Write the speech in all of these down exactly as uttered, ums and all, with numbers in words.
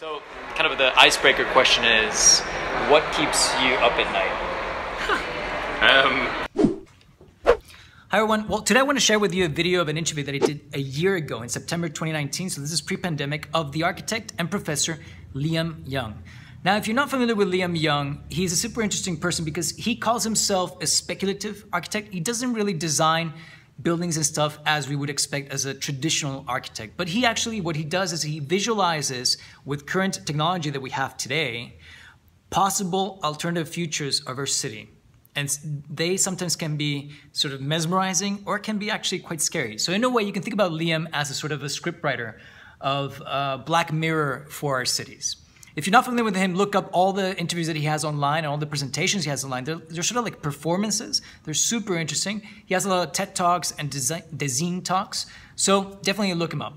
So kind of the icebreaker question is, what keeps you up at night? um. Hi everyone, well today I want to share with you a video of an interview that I did a year ago in September twenty nineteen, so this is pre-pandemic, of the architect and professor Liam Young. Now, if you're not familiar with Liam Young, he's a super interesting person because he calls himself a speculative architect. He doesn't really design buildings and stuff as we would expect as a traditional architect. But he actually, what he does is he visualizes with current technology that we have today, possible alternative futures of our city. And they sometimes can be sort of mesmerizing or can be actually quite scary. So in a way, you can think about Liam as a sort of a scriptwriter of uh, Black Mirror for our cities. If you're not familiar with him, look up all the interviews that he has online and all the presentations he has online. They're, they're sort of like performances. They're super interesting. He has a lot of TED Talks and Design Talks. So definitely look him up.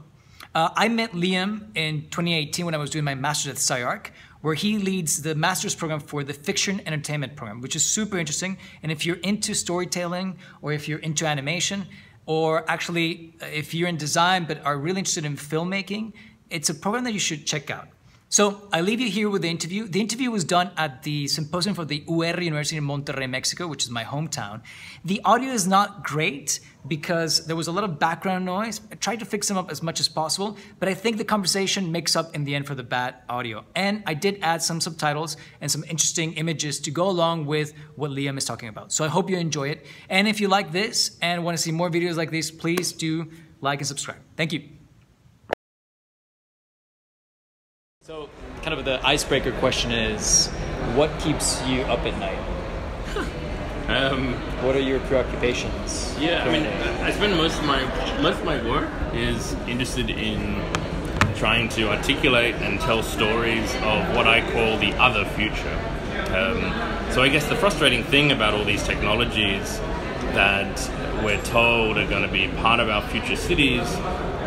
Uh, I met Liam in twenty eighteen when I was doing my master's at SciArc, where he leads the master's program for the Fiction Entertainment Program, which is super interesting. And if you're into storytelling or if you're into animation, or actually if you're in design but are really interested in filmmaking, it's a program that you should check out. So I leave you here with the interview. The interview was done at the symposium for the U E R R E University in Monterrey, Mexico, which is my hometown. The audio is not great because there was a lot of background noise. I tried to fix them up as much as possible, but I think the conversation makes up in the end for the bad audio. And I did add some subtitles and some interesting images to go along with what Liam is talking about. So I hope you enjoy it. And if you like this and want to see more videos like this, please do like and subscribe. Thank you. So kind of the icebreaker question is, what keeps you up at night? Um, what are your preoccupations? Yeah, I mean, I spend most of my most of my work is interested in trying to articulate and tell stories of what I call the other future. Um, so I guess the frustrating thing about all these technologies that we're told are going to be part of our future cities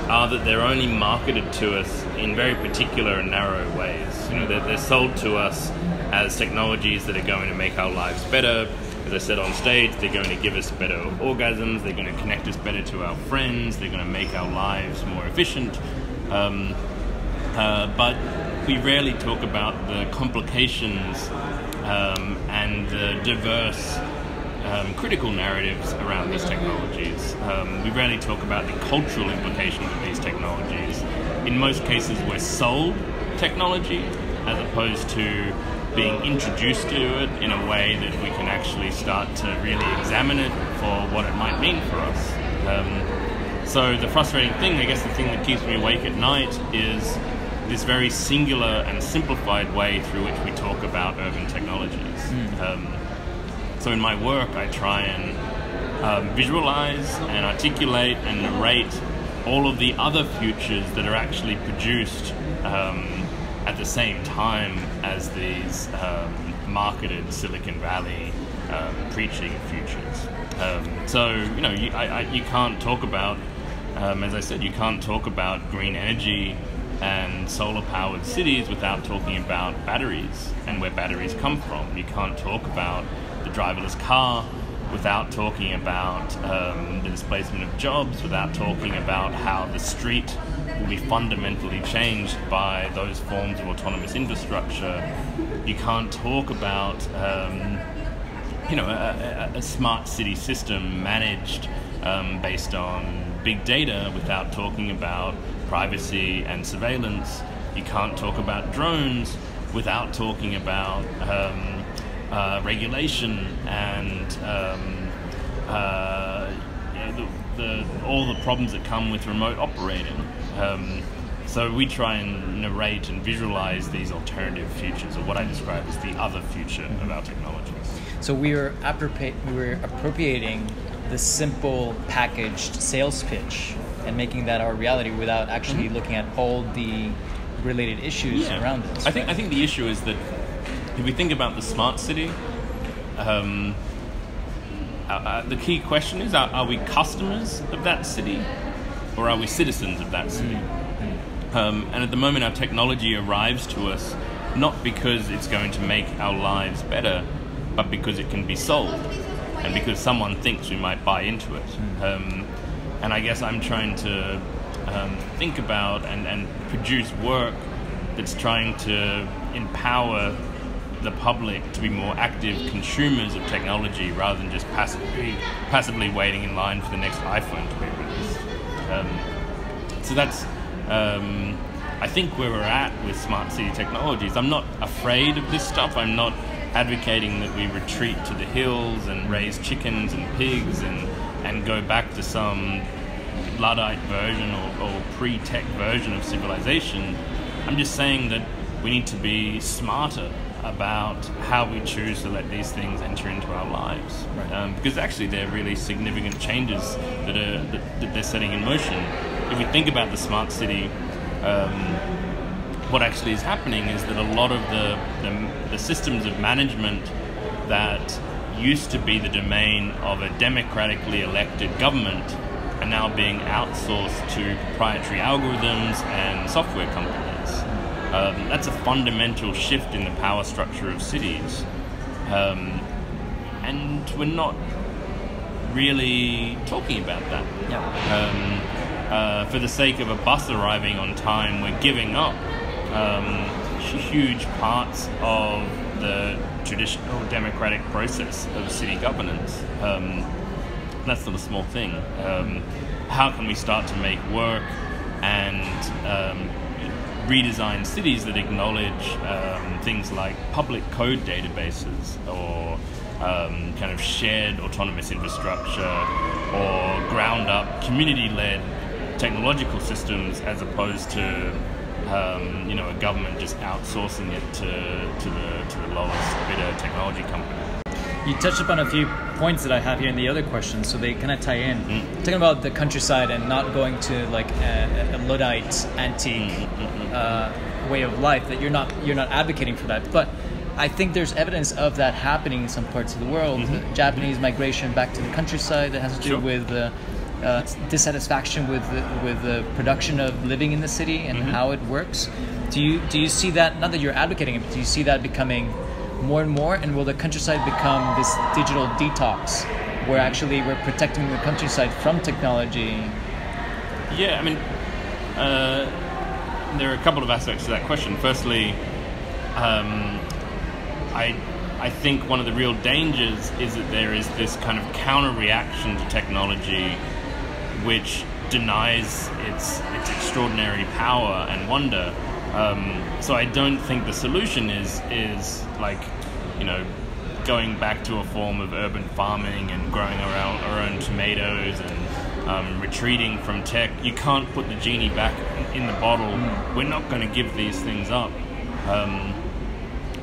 are that they're only marketed to us in very particular and narrow ways. You know, they're, they're sold to us as technologies that are going to make our lives better. As I said on stage, they're going to give us better orgasms, they're going to connect us better to our friends, they're going to make our lives more efficient. Um, uh, but we rarely talk about the complications um, and the diverse Um, critical narratives around these technologies. Um, we rarely talk about the cultural implications of these technologies. In most cases, we're sold technology as opposed to being introduced to it in a way that we can actually start to really examine it for what it might mean for us. Um, so the frustrating thing, I guess the thing that keeps me awake at night, is this very singular and simplified way through which we talk about urban technologies. Mm. Um, So in my work, I try and um, visualize and articulate and narrate all of the other futures that are actually produced um, at the same time as these um, marketed Silicon Valley um, preaching futures. Um, so, you know, you, I, I, you can't talk about, um, as I said, you can't talk about green energy and solar-powered cities without talking about batteries and where batteries come from. You can't talk about the driverless car without talking about um, the displacement of jobs, without talking about how the street will be fundamentally changed by those forms of autonomous infrastructure. You can't talk about um, you know, a, a smart city system managed um, based on big data without talking about privacy and surveillance. You can't talk about drones without talking about um, Uh, regulation and um, uh, you know, the, the, all the problems that come with remote operating. Um, so we try and narrate and visualize these alternative futures, or what I describe as the other future of our technologies. So we are appropriate, we're appropriating the simple packaged sales pitch and making that our reality without actually mm-hmm. looking at all the related issues yeah. around this. I think, right? I think the issue is that if we think about the smart city, um, uh, uh, the key question is, are, are we customers of that city or are we citizens of that city? Um, and at the moment, our technology arrives to us not because it's going to make our lives better, but because it can be sold and because someone thinks we might buy into it. Um, and I guess I'm trying to um, think about and, and produce work that's trying to empower the public to be more active consumers of technology rather than just passively, passively waiting in line for the next iPhone to be released. Um, so that's, um, I think, where we're at with smart city technologies. I'm not afraid of this stuff. I'm not advocating that we retreat to the hills and raise chickens and pigs and, and go back to some Luddite version or, or pre-tech version of civilization. I'm just saying that we need to be smarter about how we choose to let these things enter into our lives. Right. Um, because actually they're really significant changes that, are, that, that they're setting in motion. If we think about the smart city, um, what actually is happening is that a lot of the, the, the systems of management that used to be the domain of a democratically elected government are now being outsourced to proprietary algorithms and software companies. Um, that's a fundamental shift in the power structure of cities. Um, and we're not really talking about that. Yeah. Um, uh, for the sake of a bus arriving on time, we're giving up um, huge parts of the traditional democratic process of city governance. Um, that's not a small thing. Um, how can we start to make work and um, redesign cities that acknowledge um, things like public code databases or um, kind of shared autonomous infrastructure or ground up community-led technological systems as opposed to Um, you know, a government just outsourcing it to, to, the, to the lowest bidder technology company. You touched upon a few points that I have here in the other questions, so they kind of tie in. Mm. Talking about the countryside and not going to like a, a Luddite antique mm, mm, mm, uh, way of life, that you're not you're not advocating for that. But I think there's evidence of that happening in some parts of the world. Mm-hmm. The Japanese migration back to the countryside that has to sure. do with Uh, Uh, dissatisfaction with the, with the production of living in the city and mm-hmm. how it works. Do you do you see that? Not that you're advocating it, but do you see that becoming more and more? And will the countryside become this digital detox, where actually we're protecting the countryside from technology? Yeah, I mean, uh, there are a couple of aspects to that question. Firstly, um, I. I think one of the real dangers is that there is this kind of counter-reaction to technology which denies its its extraordinary power and wonder. Um, so I don't think the solution is, is like, you know, going back to a form of urban farming and growing around our own tomatoes and um, retreating from tech. You can't put the genie back in the bottle. We're not going to give these things up. Um,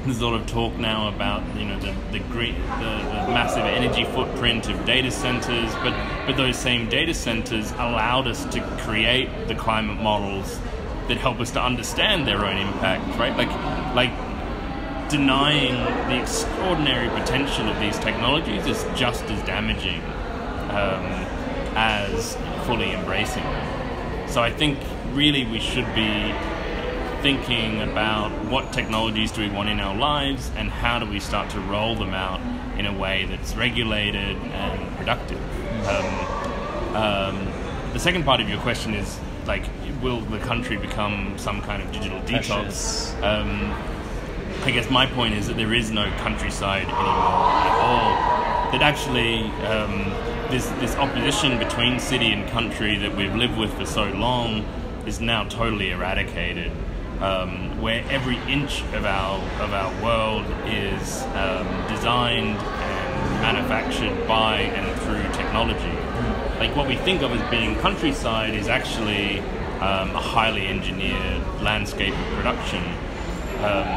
There's a lot of talk now about you know the the, green, the the massive energy footprint of data centers, but but those same data centers allowed us to create the climate models that help us to understand their own impact, right? Like like denying the extraordinary potential of these technologies is just as damaging um, as fully embracing them. So I think really we should be thinking about what technologies do we want in our lives and how do we start to roll them out in a way that's regulated and productive. Um, um, the second part of your question is, like, will the country become some kind of digital detox? Um, I guess my point is that there is no countryside anymore at all. That actually, um, this, this opposition between city and country that we've lived with for so long is now totally eradicated. Um, where every inch of our of our world is um, designed and manufactured by and through technology. Like what we think of as being countryside is actually um, a highly engineered landscape of production. Um,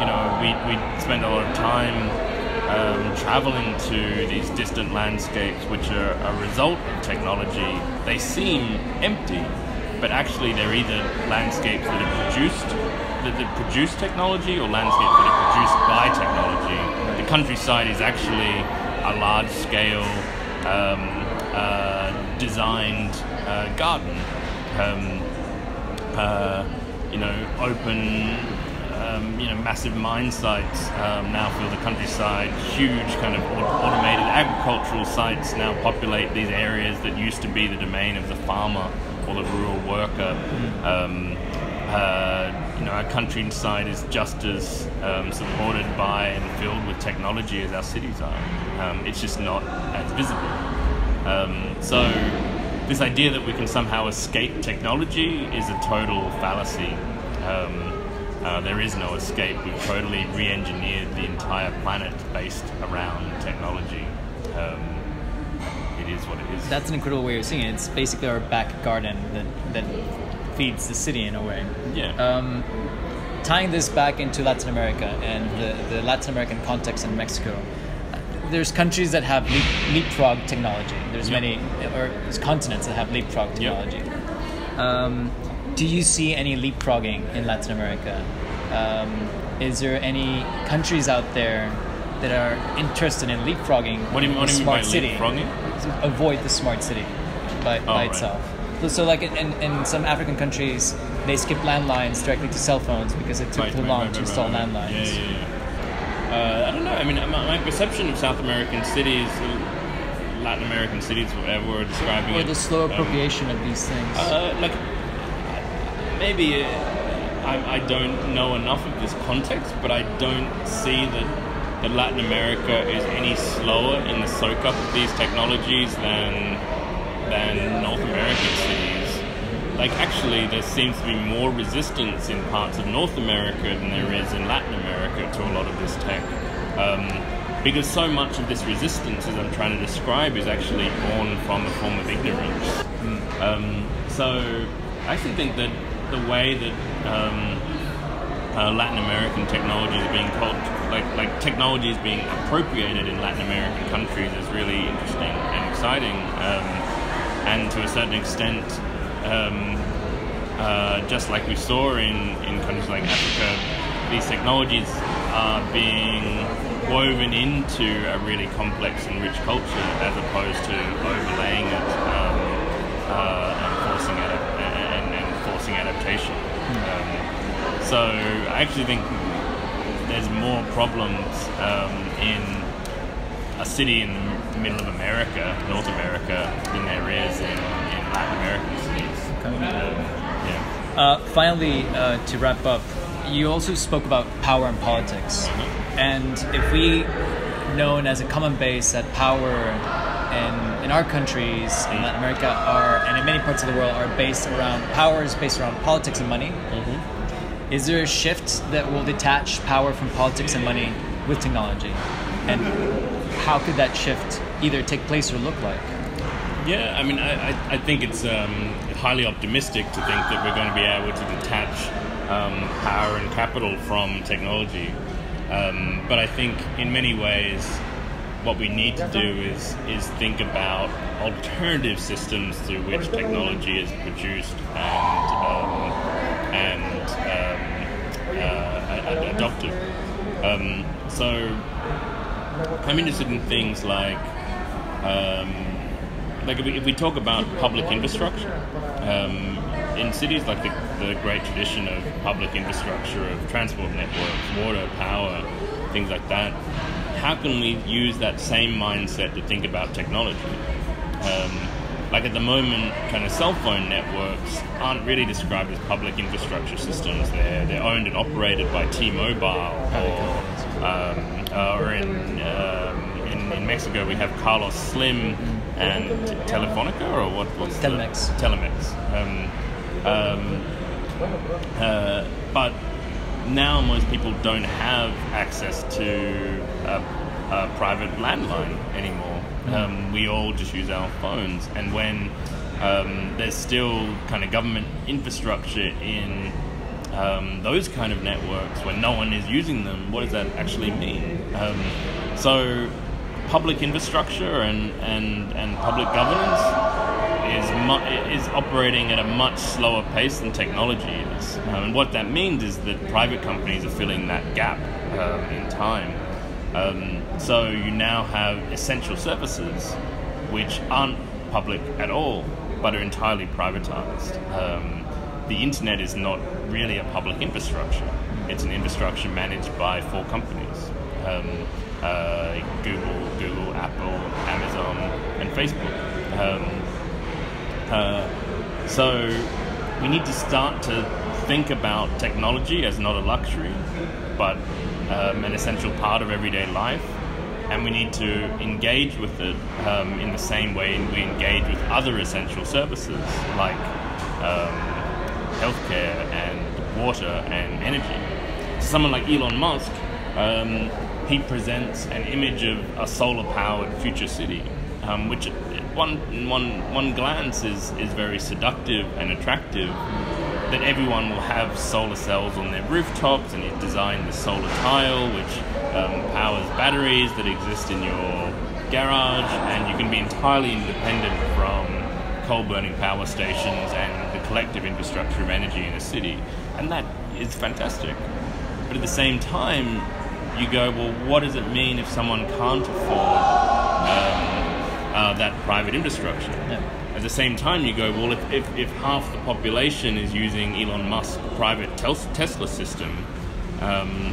you know, we we spend a lot of time um, traveling to these distant landscapes, which are a result of technology. They seem empty, but actually they're either landscapes that are produced, that, that produce technology, or landscapes that are produced by technology. The countryside is actually a large-scale, um, uh, designed uh, garden. Um, uh, you know, open, um, you know, massive mine sites um, now fill the countryside. Huge kind of automated agricultural sites now populate these areas that used to be the domain of the farmer or the rural worker. Um, uh, you know, our countryside is just as um, supported by and filled with technology as our cities are. Um, it's just not as visible. Um, so this idea that we can somehow escape technology is a total fallacy. Um, Uh, there is no escape. We've totally re-engineered the entire planet based around technology. Um, it is what it is. That's an incredible way of seeing it. It's basically our back garden that, that feeds the city in a way. Yeah. Um, tying this back into Latin America and the, the Latin American context in Mexico, there's countries that have leap, leapfrog technology. There's yep. many, or there's continents that have leapfrog technology. Yep. Um, Do you see any leapfrogging in Latin America? Um, is there any countries out there that are interested in leapfrogging? What do you, what do you mean by leapfrogging? Avoid the smart city by, oh, by itself. Right. So, like in, in, in some African countries, they skip landlines directly to cell phones because it took right, too right, long right, right, to install right, right. landlines. Yeah, yeah, yeah. Uh, I don't know. I mean, my, my perception of South American cities. Latin American cities, whatever we're describing. Or it, the slow appropriation um, of these things. Uh, like. Maybe uh, I, I don't know enough of this context, but I don't see that, that Latin America is any slower in the soak-up of these technologies than, than North American cities. Like, actually, there seems to be more resistance in parts of North America than there is in Latin America to a lot of this tech. Um, because so much of this resistance, as I'm trying to describe, is actually born from a form of ignorance. Mm. Um, so, I actually think that the way that um, uh, Latin American technology is being called, like like technology is being appropriated in Latin American countries is really interesting and exciting, um, and to a certain extent, um, uh, just like we saw in, in countries like Africa, these technologies are being woven into a really complex and rich culture as opposed to overlaying it um, uh, and forcing it up. adaptation. Um, so I actually think there's more problems um, in a city in the middle of America, North America, than there is in, in Latin American cities. Um, yeah. uh, finally, uh, to wrap up, you also spoke about power and politics. Mm-hmm. And if we known as a common base that power In, in our countries, in Latin America, are and in many parts of the world, are based around power is based around politics and money. Mm-hmm. Is there a shift that will detach power from politics and money with technology? And how could that shift either take place or look like? Yeah, I mean, I, I, I think it's um, highly optimistic to think that we're going to be able to detach um, power and capital from technology. Um, but I think in many ways, what we need to do is is think about alternative systems through which technology is produced and um, and um, uh, ad adopted. Um, so I'm interested in things like um, like if we, if we talk about public infrastructure um, in cities, like the, the great tradition of public infrastructure of transport networks, water, power, things like that. How can we use that same mindset to think about technology? Um, like at the moment, kind of cell phone networks aren't really described as public infrastructure systems. They're, they're owned and operated by T-Mobile, or, um, uh, or in, um, in, in Mexico we have Carlos Slim and Telefonica, or what, what's Telemex. The? Telemex. Um, um, uh, but now most people don't have access to a, a private landline anymore. Um, we all just use our phones, and when um, there's still kind of government infrastructure in um, those kind of networks where no one is using them, what does that actually mean? Um, so public infrastructure and, and, and public governance Is, mu is operating at a much slower pace than technology is. Um, and what that means is that private companies are filling that gap um, in time. Um, so you now have essential services which aren't public at all, but are entirely privatized. Um, the internet is not really a public infrastructure. It's an infrastructure managed by four companies. Um, uh, Google, Google, Apple, Amazon, and Facebook. Um, Uh, so we need to start to think about technology as not a luxury, but um, an essential part of everyday life. And we need to engage with it um, in the same way we engage with other essential services like um, healthcare and water and energy. So someone like Elon Musk, um, he presents an image of a solar-powered future city, um, which one, one, one glance is, is very seductive and attractive, that everyone will have solar cells on their rooftops, and you design the solar tile, which um, powers batteries that exist in your garage, and you can be entirely independent from coal-burning power stations and the collective infrastructure of energy in a city. And that is fantastic. But at the same time, you go, well, what does it mean if someone can't afford um, Uh, that private infrastructure? Yeah. At the same time, you go, well, if, if, if half the population is using Elon Musk's private tel Tesla system, um,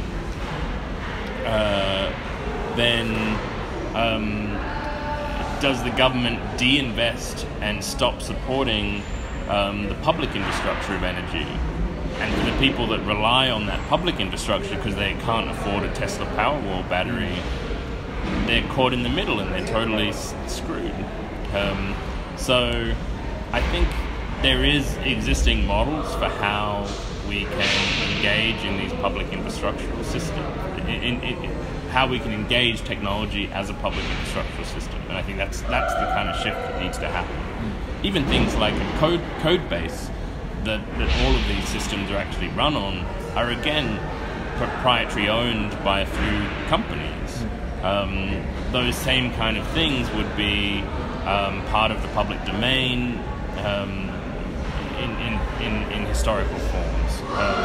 uh, then um, does the government de-invest and stop supporting um, the public infrastructure of energy? And for the people that rely on that public infrastructure because they can't afford a Tesla Powerwall battery, they're caught in the middle and they're totally screwed. Um, so I think there is existing models for how we can engage in these public infrastructural systems, in, in, in, how we can engage technology as a public infrastructural system. And I think that's, that's the kind of shift that needs to happen. Even things like a code, code base that, that all of these systems are actually run on are, again, proprietary owned by a few companies. Um, those same kind of things would be um, part of the public domain um, in, in, in, in historical forms. Um,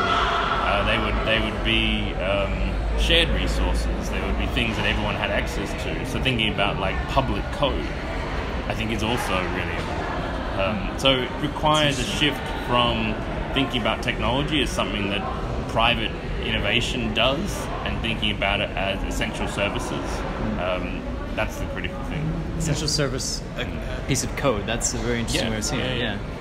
uh, they would, they would be um, shared resources. They would be things that everyone had access to. So thinking about like public code, I think, is also really important. Um, so it requires a shift from thinking about technology as something that private innovation does, and thinking about it as essential services. Um, that's the critical thing. Essential service, a piece of code. That's a very interesting yeah, way of seeing yeah, it. Yeah.